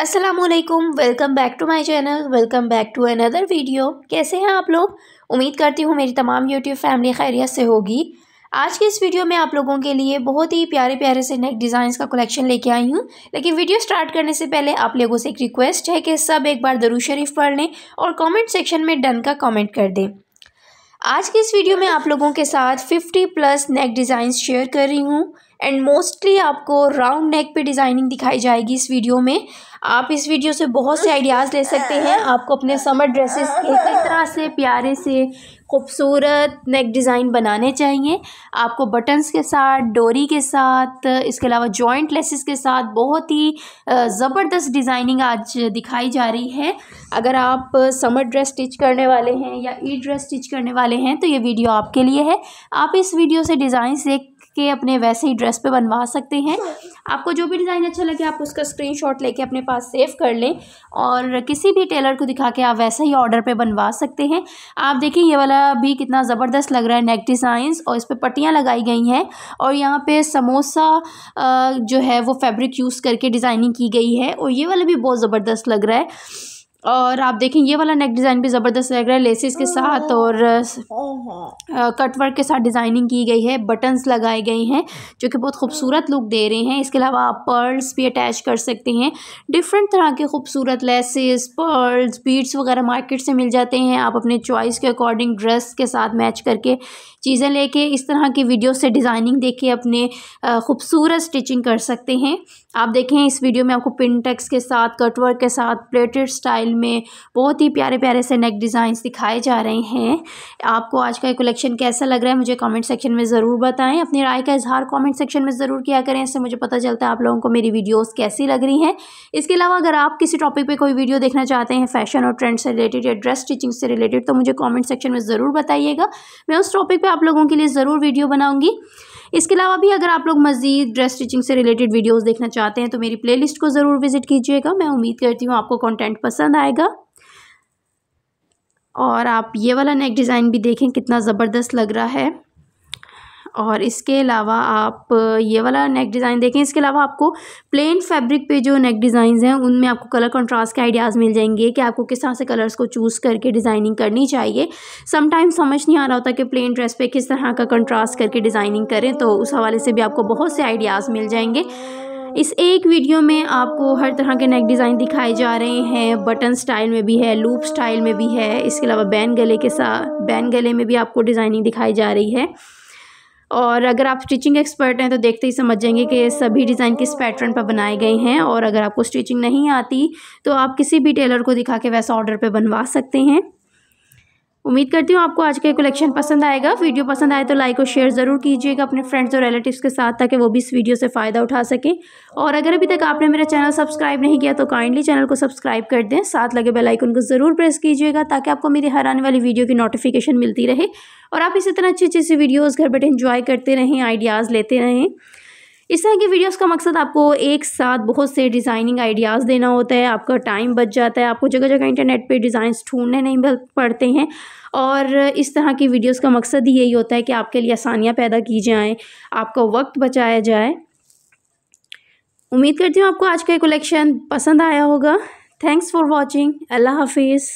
अस्सलामुअलैकुम, welcome back to my channel, welcome back to another video. कैसे हैं आप लोग? उम्मीद करती हूँ मेरी तमाम यूट्यूब फैमिली खैरियत से होगी। आज के इस वीडियो में आप लोगों के लिए बहुत ही प्यारे प्यारे से नेक डिज़ाइंस का कलेक्शन लेके आई हूँ। लेकिन वीडियो स्टार्ट करने से पहले आप लोगों से एक रिक्वेस्ट है कि सब एक बार दरूद शरीफ पढ़ लें और कॉमेंट सेक्शन में डन का कॉमेंट कर दें। आज के इस वीडियो में आप लोगों के साथ 50+ नेक डिज़ाइंस शेयर कर रही हूँ एंड मोस्टली आपको राउंड नेक पे डिज़ाइनिंग दिखाई जाएगी इस वीडियो में। आप इस वीडियो से बहुत से आइडियाज़ ले सकते हैं। आपको अपने समर ड्रेसेस के किस तरह से प्यारे से खूबसूरत नेक डिज़ाइन बनाने चाहिए, आपको बटन्स के साथ, डोरी के साथ, इसके अलावा जॉइंट लेसेस के साथ बहुत ही ज़बरदस्त डिज़ाइनिंग आज दिखाई जा रही है। अगर आप समर ड्रेस स्टिच करने वाले हैं या ई ड्रेस स्टिच करने वाले हैं तो ये वीडियो आपके लिए है। आप इस वीडियो से डिज़ाइन देख के अपने वैसे ही ड्रेस पे बनवा सकते हैं। आपको जो भी डिज़ाइन अच्छा लगे आप उसका स्क्रीनशॉट लेके अपने पास सेव कर लें और किसी भी टेलर को दिखा के आप वैसे ही ऑर्डर पे बनवा सकते हैं। आप देखिए ये वाला भी कितना ज़बरदस्त लग रहा है नेक डिज़ाइंस, और इस पर पट्टियाँ लगाई गई हैं और यहाँ पे समोसा जो है वो फैब्रिक यूज़ करके डिज़ाइनिंग की गई है और ये वाला भी बहुत ज़बरदस्त लग रहा है। और आप देखें ये वाला नेक डिज़ाइन भी ज़बरदस्त लग रहा है, लेसेस के साथ और कटवर्क के साथ डिज़ाइनिंग की गई है, बटन्स लगाए गए हैं जो कि बहुत खूबसूरत लुक दे रहे हैं। इसके अलावा आप पर्ल्स भी अटैच कर सकते हैं। डिफरेंट तरह के खूबसूरत लेसेस, पर्ल्स, बीड्स वगैरह मार्केट से मिल जाते हैं। आप अपने चॉइस के अकॉर्डिंग ड्रेस के साथ मैच करके चीज़ें लेके इस तरह की वीडियो से डिज़ाइनिंग देके अपने खूबसूरत स्टिचिंग कर सकते हैं। आप देखें इस वीडियो में आपको पिनटेक्स के साथ, कटवर्क के साथ, प्लेटेड स्टाइल में बहुत ही प्यारे प्यारे से नेक डिज़ाइंस दिखाए जा रहे हैं। आपको आज का ये कलेक्शन कैसा लग रहा है मुझे कमेंट सेक्शन में ज़रूर बताएं। अपनी राय का इजहार कमेंट सेक्शन में ज़रूर किया करें, इससे मुझे पता चलता है आप लोगों को मेरी वीडियोस कैसी लग रही हैं। इसके अलावा अगर आप किसी टॉपिक पर कोई वीडियो देखना चाहते हैं फैशन और ट्रेंड से रिलेटेड या ड्रेस स्टिचिंग से रिलेटेड तो मुझे कॉमेंट सेक्शन में ज़रूर बताइएगा, मैं उस टॉपिक पर आप लोगों के लिए ज़रूर वीडियो बनाऊँगी। इसके अलावा भी अगर आप लोग मज़ीद ड्रेस स्टिचिंग से रिलेटेड वीडियोस देखना चाहते हैं तो मेरी प्लेलिस्ट को ज़रूर विज़िट कीजिएगा। मैं उम्मीद करती हूँ आपको कंटेंट पसंद आएगा। और आप ये वाला नेक डिज़ाइन भी देखें कितना ज़बरदस्त लग रहा है। और इसके अलावा आप ये वाला नेक डिज़ाइन देखें। इसके अलावा आपको प्लेन फैब्रिक पे जो नेक डिज़ाइंस हैं उनमें आपको कलर कंट्रास्ट के आइडियाज़ मिल जाएंगे कि आपको किस तरह से कलर्स को चूज़ करके डिज़ाइनिंग करनी चाहिए। समटाइम्स समझ नहीं आ रहा होता कि प्लेन ड्रेस पे किस तरह का कंट्रास्ट करके डिज़ाइनिंग करें, तो उस हवाले से भी आपको बहुत से आइडियाज़ मिल जाएंगे। इस एक वीडियो में आपको हर तरह के नेक डिज़ाइन दिखाए जा रहे हैं। बटन स्टाइल में भी है, लूप स्टाइल में भी है, इसके अलावा बैन गले में भी आपको डिज़ाइनिंग दिखाई जा रही है। और अगर आप स्टिचिंग एक्सपर्ट हैं तो देखते ही समझ जाएंगे कि सभी डिज़ाइन किस पैटर्न पर बनाए गए हैं। और अगर आपको स्टिचिंग नहीं आती तो आप किसी भी टेलर को दिखा के वैसा ऑर्डर पे बनवा सकते हैं। उम्मीद करती हूँ आपको आज का कलेक्शन पसंद आएगा। वीडियो पसंद आए तो लाइक और शेयर ज़रूर कीजिएगा अपने फ्रेंड्स और रिलेटिव्स के साथ ताकि वो भी इस वीडियो से फ़ायदा उठा सकें। और अगर अभी तक आपने मेरा चैनल सब्सक्राइब नहीं किया तो काइंडली चैनल को सब्सक्राइब कर दें, साथ लगे बेल आइकन को ज़रूर प्रेस कीजिएगा ताकि आपको मेरी हर आने वाली वीडियो की नोटिफिकेशन मिलती रहे और आप इसी तरह अच्छी अच्छी सी वीडियोज़ घर बैठे इंजॉय करते रहें, आइडियाज़ लेते रहें। इस तरह की वीडियोस का मकसद आपको एक साथ बहुत से डिज़ाइनिंग आइडियाज़ देना होता है। आपका टाइम बच जाता है, आपको जगह जगह इंटरनेट पे डिज़ाइंस ढूंढने नहीं पड़ते हैं। और इस तरह की वीडियोस का मकसद ही यही होता है कि आपके लिए आसानियाँ पैदा की जाएँ, आपका वक्त बचाया जाए। उम्मीद करती हूँ आपको आज का ये कलेक्शन पसंद आया होगा। Thanks for watching. अल्लाह हाफिज़।